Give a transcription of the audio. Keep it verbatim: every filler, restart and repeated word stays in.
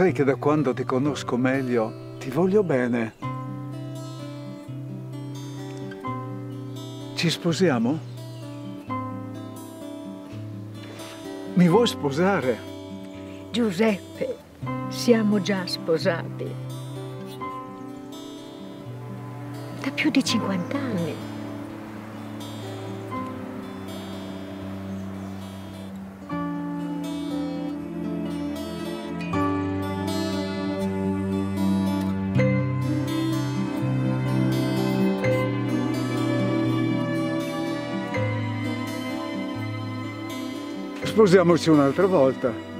sai che da quando ti conosco meglio ti voglio bene. Ci sposiamo? Mi vuoi sposare? Giuseppe, siamo già sposati. Da più di cinquant'anni. Sposiamoci un'altra volta.